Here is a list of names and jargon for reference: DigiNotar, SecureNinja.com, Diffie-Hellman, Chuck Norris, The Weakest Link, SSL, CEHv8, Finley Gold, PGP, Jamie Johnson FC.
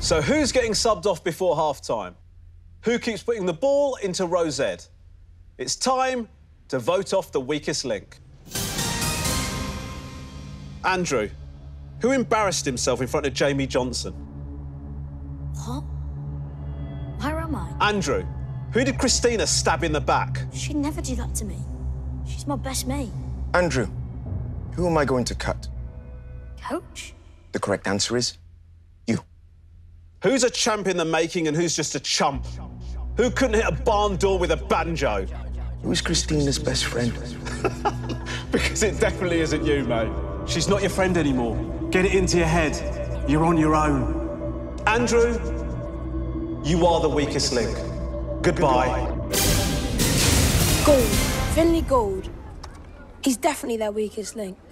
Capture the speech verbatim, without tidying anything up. So who's getting subbed off before half-time? Who keeps putting the ball into row Z? It's time to vote off the weakest link. Andrew, who embarrassed himself in front of Jamie Johnson? Huh? Where am I? Andrew, who did Christina stab in the back? She'd never do that to me. She's my best mate. Andrew, who am I going to cut? Coach? The correct answer is you. Who's a champ in the making and who's just a chump? Who couldn't hit a barn door with a banjo? Who's Christina's best friend? Because it definitely isn't you, mate. She's not your friend anymore. Get it into your head. You're on your own. Andrew, you are the weakest link. Goodbye. Gold. Finley Gold. He's definitely their weakest link.